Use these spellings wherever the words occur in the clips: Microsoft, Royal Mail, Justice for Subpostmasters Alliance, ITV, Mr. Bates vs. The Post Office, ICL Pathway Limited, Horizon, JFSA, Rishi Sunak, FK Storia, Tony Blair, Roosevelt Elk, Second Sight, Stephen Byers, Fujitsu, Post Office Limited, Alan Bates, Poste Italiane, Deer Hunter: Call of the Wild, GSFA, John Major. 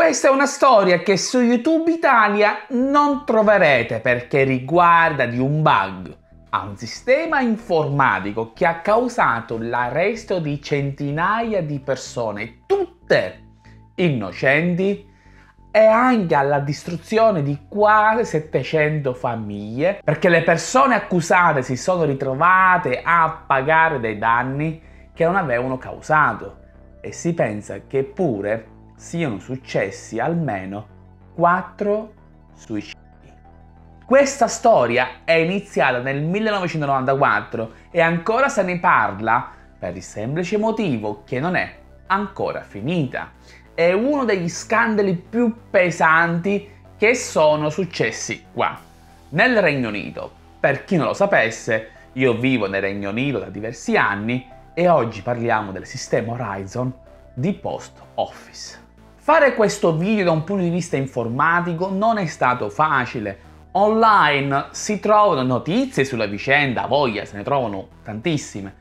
Questa è una storia che su YouTube Italia non troverete perché riguarda di un bug a un sistema informatico che ha causato l'arresto di centinaia di persone, tutte innocenti, e anche alla distruzione di quasi 700 famiglie, perché le persone accusate si sono ritrovate a pagare dei danni che non avevano causato, e si pensa che pure siano successi almeno 4 suicidi. Questa storia è iniziata nel 1994 e ancora se ne parla per il semplice motivo che non è ancora finita. È uno degli scandali più pesanti che sono successi qua, nel Regno Unito. Per chi non lo sapesse, io vivo nel Regno Unito da diversi anni e oggi parliamo del sistema Horizon di Post Office. Fare questo video da un punto di vista informatico non è stato facile. Online si trovano notizie sulla vicenda, voglia, se ne trovano tantissime,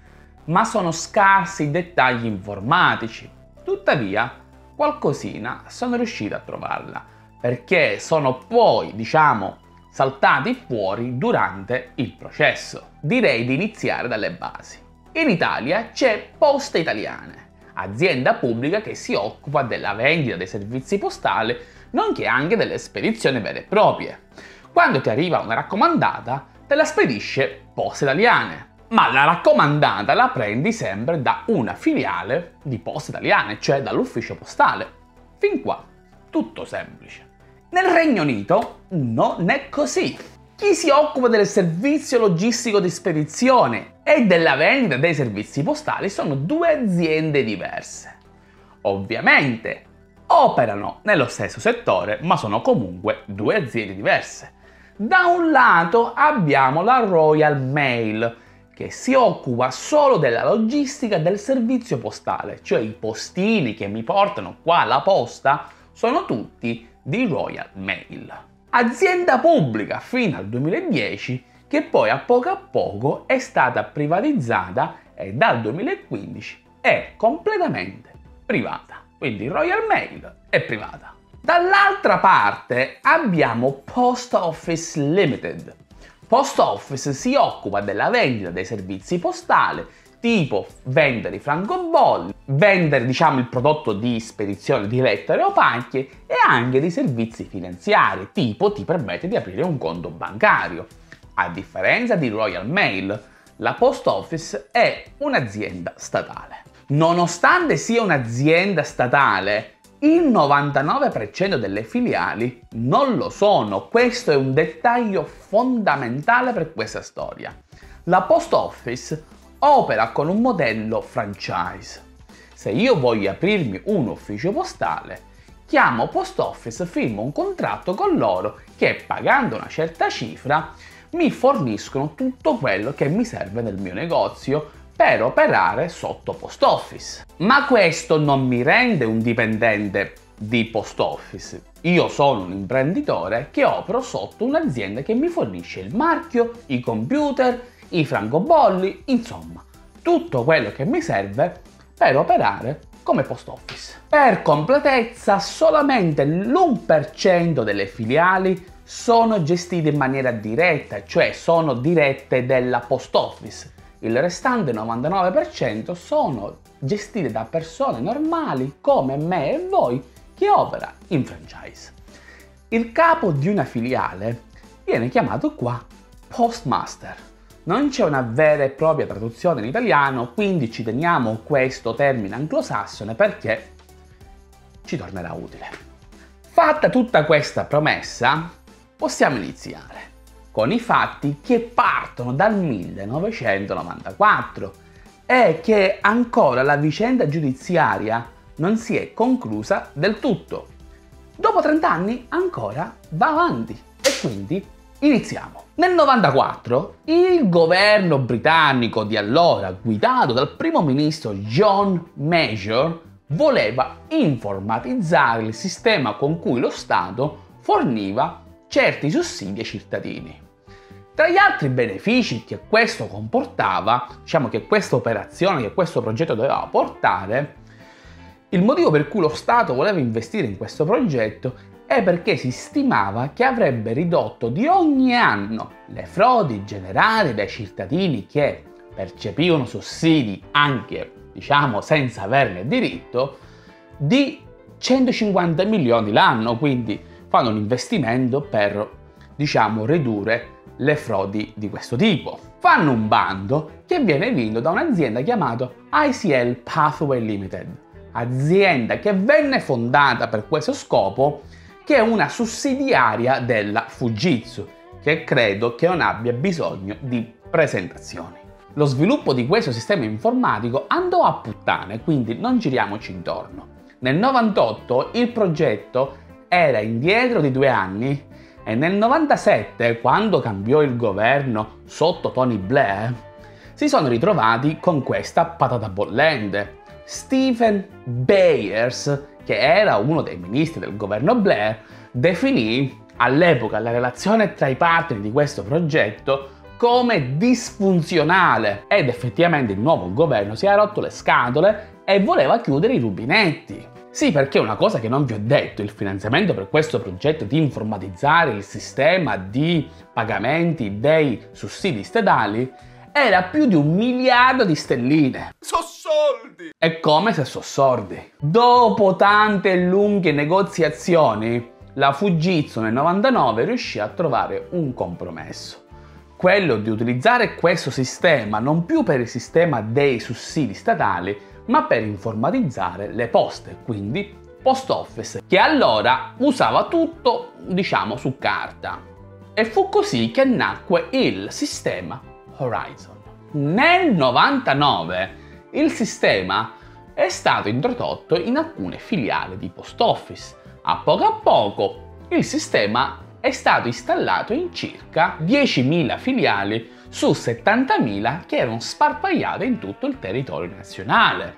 ma sono scarsi i dettagli informatici. Tuttavia, qualcosina sono riuscito a trovarla, perché sono poi, saltati fuori durante il processo. Direi di iniziare dalle basi. In Italia c'è Poste Italiane, azienda pubblica che si occupa della vendita dei servizi postali, nonché anche delle spedizioni vere e proprie. Quando ti arriva una raccomandata, te la spedisce Poste Italiane. Ma la raccomandata la prendi sempre da una filiale di Poste Italiane, cioè dall'ufficio postale. Fin qua, tutto semplice. Nel Regno Unito non è così. Chi si occupa del servizio logistico di spedizione e della vendita dei servizi postali sono due aziende diverse. Ovviamente operano nello stesso settore, ma sono comunque due aziende diverse. Da un lato abbiamo la Royal Mail, che si occupa solo della logistica del servizio postale, cioè i postini che mi portano qua alla posta sono tutti di Royal Mail. Azienda pubblica fino al 2010, che poi a poco è stata privatizzata e dal 2015 è completamente privata. Quindi Royal Mail è privata. Dall'altra parte abbiamo Post Office Limited. Post Office si occupa della vendita dei servizi postali, tipo vendere i francobolli, vendere il prodotto di spedizione di lettere o pacche, e anche dei servizi finanziari, tipo ti permette di aprire un conto bancario. A differenza di Royal Mail, la Post Office è un'azienda statale. Nonostante sia un'azienda statale, il 99% delle filiali non lo sono. Questo è un dettaglio fondamentale per questa storia. La Post Office opera con un modello franchise. Se io voglio aprirmi un ufficio postale, chiamo Post Office, firmo un contratto con loro che, pagando una certa cifra, mi forniscono tutto quello che mi serve nel mio negozio per operare sotto Post Office. Ma questo non mi rende un dipendente di Post Office. Io sono un imprenditore che opero sotto un'azienda che mi fornisce il marchio, i computer, i francobolli, insomma, tutto quello che mi serve per operare come Post Office. Per completezza, solamente l'1% delle filiali sono gestite in maniera diretta, cioè sono dirette della Post Office. Il restante 99% sono gestite da persone normali come me e voi che opera in franchise. Il capo di una filiale viene chiamato qua postmaster. Non c'è una vera e propria traduzione in italiano, quindi ci teniamo questo termine anglosassone perché ci tornerà utile. Fatta tutta questa promessa, possiamo iniziare con i fatti che partono dal 1994 e che ancora la vicenda giudiziaria non si è conclusa del tutto. Dopo 30 anni ancora va avanti e quindi iniziamo. Nel 1994 il governo britannico di allora, guidato dal primo ministro John Major, voleva informatizzare il sistema con cui lo Stato forniva certi sussidi ai cittadini. Tra gli altri benefici che questo comportava, che questa operazione, che questo progetto doveva portare, Il motivo per cui lo Stato voleva investire in questo progetto è perché si stimava che avrebbe ridotto di ogni anno le frodi generate dai cittadini che percepivano sussidi anche, diciamo, senza averne diritto, di 150 milioni l'anno, quindi fanno un investimento per, diciamo, ridurre le frodi di questo tipo. Fanno un bando che viene vinto da un'azienda chiamata ICL Pathway Limited, azienda che venne fondata per questo scopo, che è una sussidiaria della Fujitsu, che credo che non abbia bisogno di presentazioni. Lo sviluppo di questo sistema informatico andò a puttane, quindi non giriamoci intorno. Nel 98 il progetto era indietro di 2 anni e nel 97, quando cambiò il governo sotto Tony Blair, si sono ritrovati con questa patata bollente. Stephen Byers, che era uno dei ministri del governo Blair, definì all'epoca la relazione tra i partner di questo progetto come disfunzionale, ed effettivamente il nuovo governo si era rotto le scatole e voleva chiudere i rubinetti. Sì, perché una cosa che non vi ho detto, il finanziamento per questo progetto di informatizzare il sistema di pagamenti dei sussidi statali era più di 1 miliardo di stelline. So soldi! È come se so sordi. Dopo tante e lunghe negoziazioni, la Fujitsu nel 99 riuscì a trovare un compromesso. Quello di utilizzare questo sistema non più per il sistema dei sussidi statali, ma per informatizzare le poste, quindi Post Office, che allora usava tutto, diciamo, su carta. E fu così che nacque il sistema Horizon. Nel 99 il sistema è stato introdotto in alcune filiali di Post Office. A poco il sistema è stato installato in circa 10.000 filiali su 70.000 che erano sparpagliate in tutto il territorio nazionale.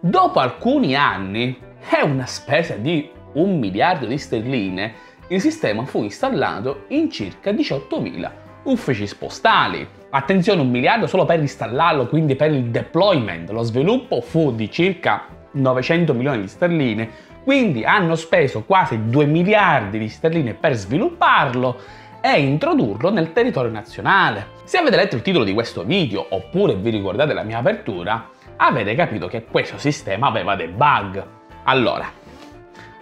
Dopo alcuni anni e una spesa di 1 miliardo di sterline, il sistema fu installato in circa 18.000 uffici postali. Attenzione, 1 miliardo solo per installarlo, quindi per il deployment. Lo sviluppo fu di circa 900 milioni di sterline, quindi hanno speso quasi 2 miliardi di sterline per svilupparlo e introdurlo nel territorio nazionale. Se avete letto il titolo di questo video, oppure vi ricordate la mia apertura, avete capito che questo sistema aveva dei bug. Allora,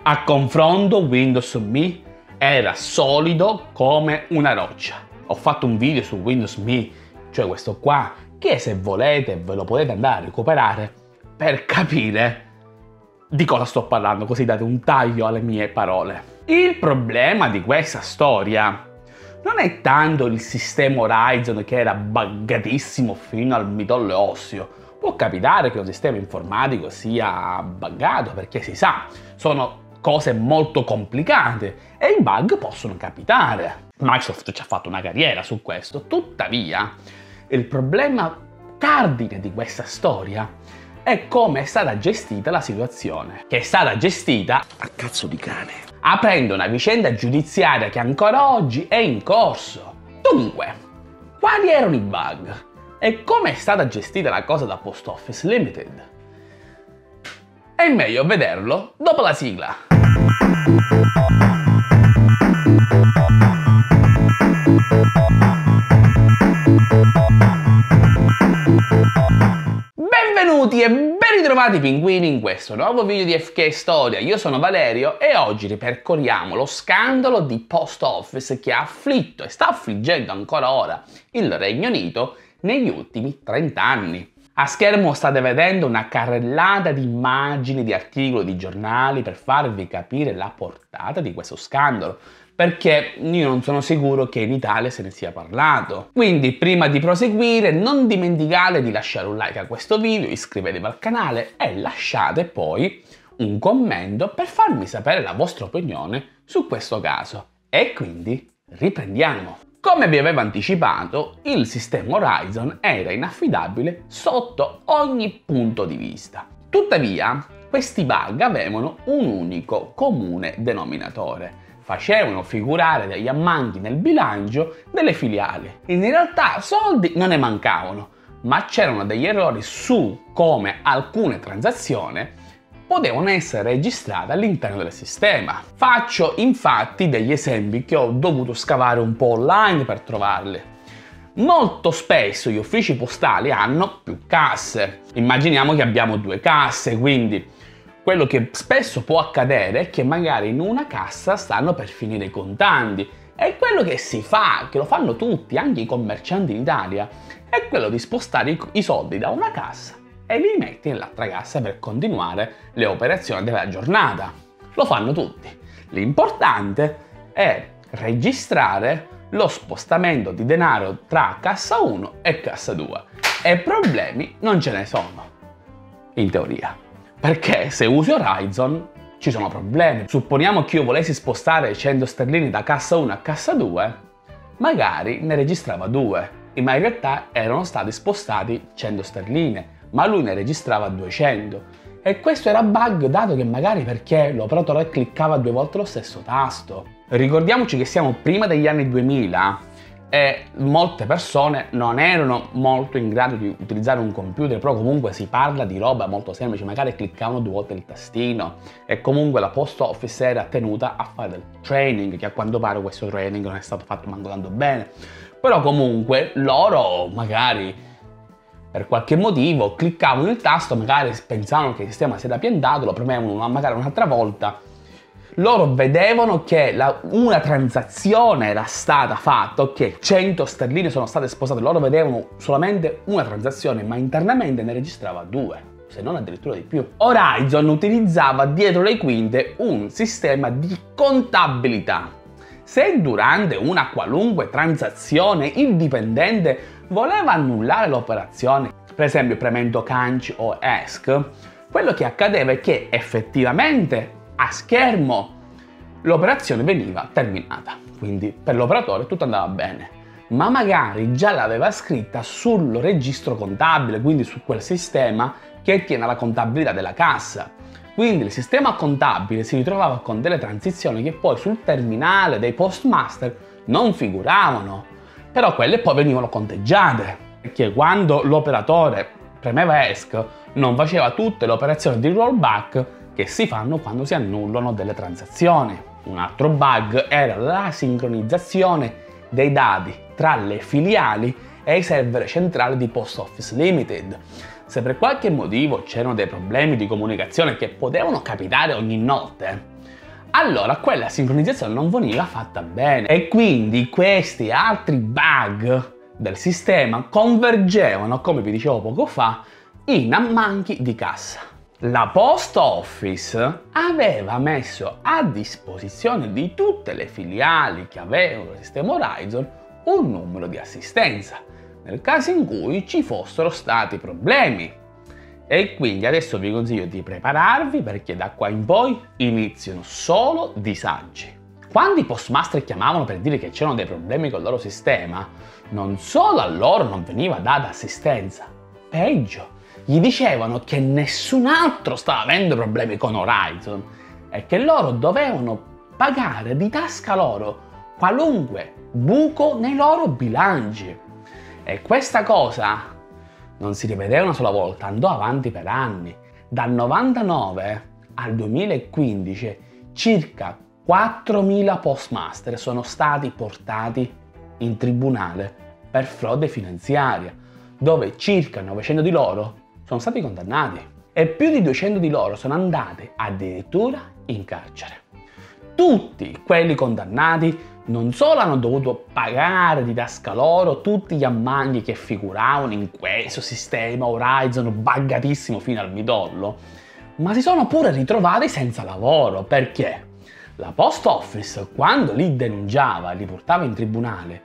a confronto Windows ME era solido come una roccia. Ho fatto un video su Windows ME, cioè questo qua, che se volete ve lo potete andare a recuperare per capire di cosa sto parlando, così date un taglio alle mie parole. Il problema di questa storia non è tanto il sistema Horizon, che era buggatissimo fino al midollo osseo. Può capitare che un sistema informatico sia buggato, perché si sa, sono cose molto complicate e i bug possono capitare. Microsoft ci ha fatto una carriera su questo. Tuttavia, il problema cardine di questa storia è come è stata gestita la situazione, che è stata gestita a cazzo di cane, aprendo una vicenda giudiziaria che ancora oggi è in corso. Dunque, quali erano i bug? E come è stata gestita la cosa da Post Office Limited? È meglio vederlo dopo la sigla. Benvenuti e ben ritrovati pinguini in questo nuovo video di FK Storia. Io sono Valerio e oggi ripercorriamo lo scandalo di Post Office che ha afflitto e sta affliggendo ancora ora il Regno Unito negli ultimi 30 anni. A schermo state vedendo una carrellata di immagini, di articoli, di giornali per farvi capire la portata di questo scandalo, perché io non sono sicuro che in Italia se ne sia parlato. Quindi prima di proseguire non dimenticate di lasciare un like a questo video, iscrivetevi al canale e lasciate poi un commento per farmi sapere la vostra opinione su questo caso. E quindi riprendiamo. Come vi avevo anticipato, il sistema Horizon era inaffidabile sotto ogni punto di vista. Tuttavia, questi bug avevano un unico comune denominatore: facevano figurare degli ammanchi nel bilancio delle filiali. In realtà soldi non ne mancavano, ma c'erano degli errori su come alcune transazioni potevano essere registrate all'interno del sistema. Faccio infatti degli esempi che ho dovuto scavare un po' online per trovarli. Molto spesso gli uffici postali hanno più casse. Immaginiamo che abbiamo due casse, quindi quello che spesso può accadere è che magari in una cassa stanno per finire i contanti. E quello che si fa, che lo fanno tutti, anche i commercianti in Italia, è quello di spostare i soldi da una cassa e li metti nell'altra cassa per continuare le operazioni della giornata. Lo fanno tutti. L'importante è registrare lo spostamento di denaro tra cassa 1 e cassa 2. E problemi non ce ne sono, in teoria. Perché se usi Horizon ci sono problemi. Supponiamo che io volessi spostare 100 sterline da cassa 1 a cassa 2, magari ne registrava 2, ma in realtà erano stati spostati 100 sterline, ma lui ne registrava 200. E questo era bug dato che magari perché l'operatore cliccava due volte lo stesso tasto. Ricordiamoci che siamo prima degli anni 2000 e molte persone non erano molto in grado di utilizzare un computer, però comunque si parla di roba molto semplice, magari cliccavano due volte il tastino. E comunque la Post Office era tenuta a fare del training, che a quanto pare questo training non è stato fatto manco tanto bene, però comunque loro magari per qualche motivo cliccavano il tasto, magari pensavano che il sistema si era piantato, lo premevano magari un'altra volta. Loro vedevano che una transazione era stata fatta, che 100 sterline sono state sposate, loro vedevano solamente una transazione, ma internamente ne registrava 2, se non addirittura di più. Horizon utilizzava dietro le quinte un sistema di contabilità. Se durante una qualunque transazione il dipendente voleva annullare l'operazione, per esempio premendo canci o ESC, quello che accadeva è che effettivamente a schermo l'operazione veniva terminata, quindi per l'operatore tutto andava bene, ma magari già l'aveva scritta sul registro contabile, quindi su quel sistema che tiene la contabilità della cassa. Quindi il sistema contabile si ritrovava con delle transizioni che poi sul terminale dei postmaster non figuravano, però quelle poi venivano conteggiate, perché quando l'operatore premeva ESC non faceva tutte le operazioni di rollback che si fanno quando si annullano delle transazioni. Un altro bug era la sincronizzazione dei dati tra le filiali e i server centrali di Post Office Limited. Se per qualche motivo c'erano dei problemi di comunicazione che potevano capitare ogni notte, allora quella sincronizzazione non veniva fatta bene e quindi questi altri bug del sistema convergevano, come vi dicevo poco fa, in ammanchi di cassa. La Post Office aveva messo a disposizione di tutte le filiali che avevano il sistema Horizon un numero di assistenza nel caso in cui ci fossero stati problemi. E quindi adesso vi consiglio di prepararvi, perché da qua in poi iniziano solo disagi. Quando i postmaster chiamavano per dire che c'erano dei problemi col loro sistema, non solo a loro non veniva data assistenza, peggio, gli dicevano che nessun altro stava avendo problemi con Horizon e che loro dovevano pagare di tasca loro qualunque buco nei loro bilanci. E questa cosa non si rivedeva una sola volta, andò avanti per anni. Dal 99 al 2015 circa 4.000 postmaster sono stati portati in tribunale per frode finanziaria, dove circa 900 di loro sono stati condannati e più di 200 di loro sono andati addirittura in carcere. Tutti quelli condannati non solo hanno dovuto pagare di tasca loro tutti gli ammanghi che figuravano in questo sistema Horizon buggatissimo fino al midollo, ma si sono pure ritrovati senza lavoro, perché la Post Office, quando li denunciava e li portava in tribunale,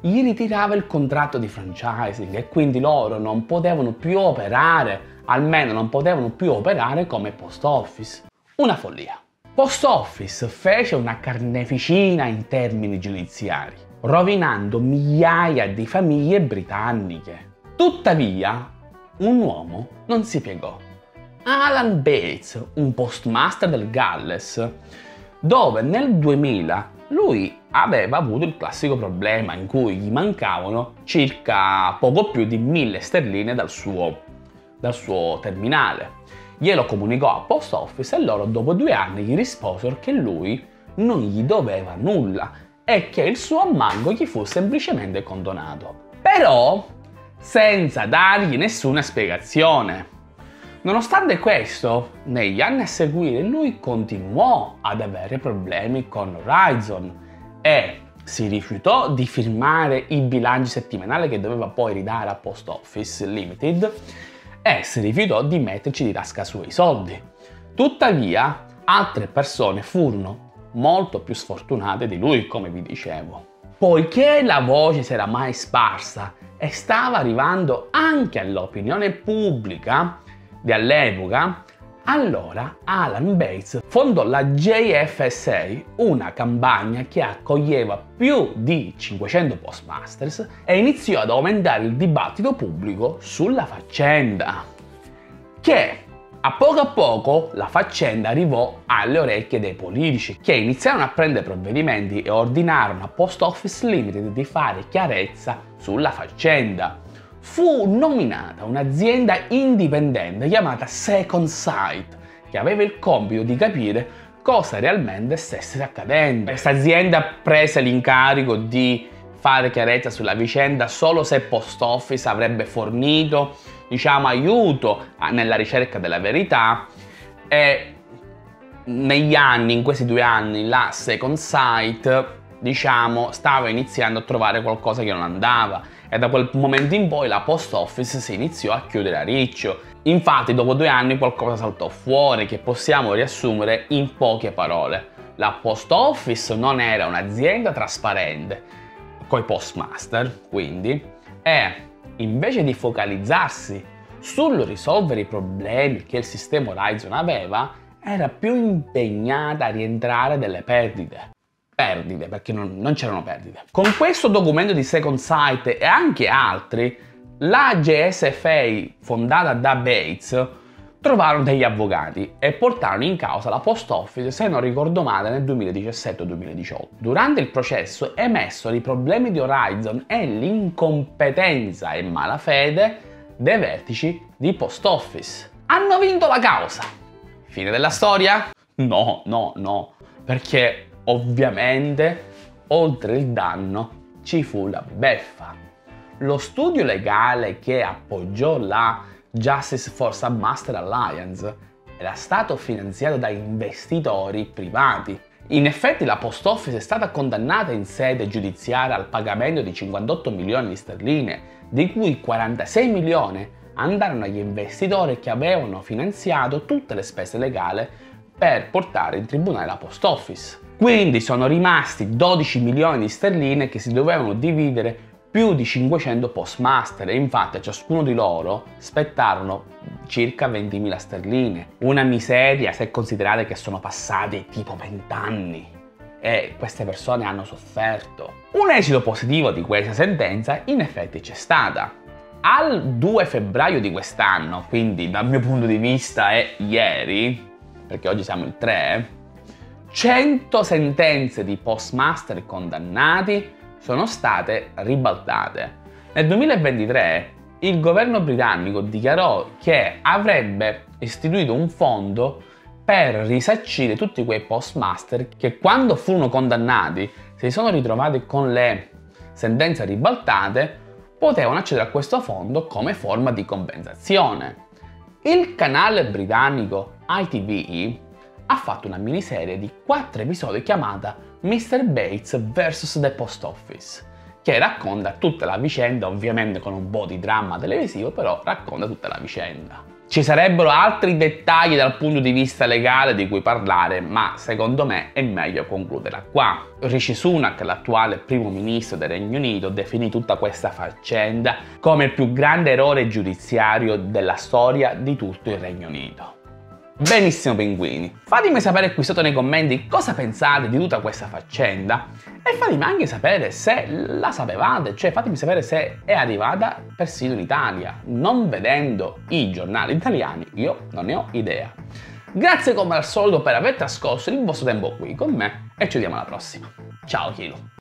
gli ritirava il contratto di franchising e quindi loro non potevano più operare, almeno non potevano più operare come Post Office. Una follia. Post Office fece una carneficina in termini giudiziari, rovinando migliaia di famiglie britanniche. Tuttavia, un uomo non si piegò. Alan Bates, un postmaster del Galles, dove nel 2000 lui aveva avuto il classico problema in cui gli mancavano circa poco più di 1.000 sterline dal suo terminale. glielo comunicò a Post Office e loro dopo 2 anni gli risposero che lui non gli doveva nulla e che il suo ammango gli fu semplicemente condonato. Però senza dargli nessuna spiegazione. Nonostante questo, negli anni a seguire lui continuò ad avere problemi con Horizon e si rifiutò di firmare i bilanci settimanali che doveva poi ridare a Post Office Limited e si rifiutò di metterci di tasca sui soldi. Tuttavia, altre persone furono molto più sfortunate di lui, come vi dicevo. Poiché la voce si era mai sparsa e stava arrivando anche all'opinione pubblica dell'epoca, allora Alan Bates fondò la JFSA, una campagna che accoglieva più di 500 postmasters e iniziò ad aumentare il dibattito pubblico sulla faccenda, che a poco la faccenda arrivò alle orecchie dei politici, che iniziarono a prendere provvedimenti e ordinarono a Post Office Limited di fare chiarezza sulla faccenda. Fu nominata un'azienda indipendente chiamata Second Sight, che aveva il compito di capire cosa realmente stesse accadendo. Questa azienda prese l'incarico di fare chiarezza sulla vicenda solo se Post Office avrebbe fornito, aiuto nella ricerca della verità, e negli anni, in questi 2 anni, la Second Sight stava iniziando a trovare qualcosa che non andava e da quel momento in poi la Post Office si iniziò a chiudere a riccio. Infatti dopo 2 anni qualcosa saltò fuori che possiamo riassumere in poche parole: la Post Office non era un'azienda trasparente coi postmaster, quindi, e invece di focalizzarsi sul risolvere i problemi che il sistema Horizon aveva, era più impegnata a rientrare delle perdite. Perché non c'erano perdite. Con questo documento di Second Sight e anche altri, la GSFA, fondata da Bates, trovarono degli avvocati e portarono in causa la Post Office, se non ricordo male, nel 2017-2018. Durante il processo emessero i problemi di Horizon e l'incompetenza e malafede dei vertici di Post Office. Hanno vinto la causa! Fine della storia? No, perché ovviamente, oltre il danno, ci fu la beffa. Lo studio legale che appoggiò la Justice for Subpostmasters Alliance era stato finanziato da investitori privati. In effetti la Post Office è stata condannata in sede giudiziaria al pagamento di 58 milioni di sterline, di cui 46 milioni andarono agli investitori che avevano finanziato tutte le spese legali per portare in tribunale la Post Office. Quindi sono rimasti 12 milioni di sterline che si dovevano dividere più di 500 postmaster e infatti a ciascuno di loro spettarono circa 20.000 sterline. Una miseria se considerate che sono passati tipo 20 anni e queste persone hanno sofferto. Un esito positivo di questa sentenza in effetti c'è stata. Al 2 febbraio di quest'anno, quindi dal mio punto di vista è ieri, perché oggi siamo il 3, 100 sentenze di postmaster condannati sono state ribaltate. Nel 2023 il governo britannico dichiarò che avrebbe istituito un fondo per risarcire tutti quei postmaster che quando furono condannati si sono ritrovati con le sentenze ribaltate, potevano accedere a questo fondo come forma di compensazione. Il canale britannico ITV ha fatto una miniserie di 4 episodi chiamata Mr. Bates vs. The Post Office, che racconta tutta la vicenda, ovviamente con un po' di dramma televisivo, però racconta tutta la vicenda. Ci sarebbero altri dettagli dal punto di vista legale di cui parlare, ma secondo me è meglio concluderla qua. Rishi Sunak, l'attuale primo ministro del Regno Unito, definì tutta questa faccenda come il più grande errore giudiziario della storia di tutto il Regno Unito. Benissimo pinguini, fatemi sapere qui sotto nei commenti cosa pensate di tutta questa faccenda e fatemi anche sapere se la sapevate, cioè fatemi sapere se è arrivata persino in Italia. Non vedendo i giornali italiani io non ne ho idea. Grazie come al solito per aver trascorso il vostro tempo qui con me e ci vediamo alla prossima. Ciao Chilo.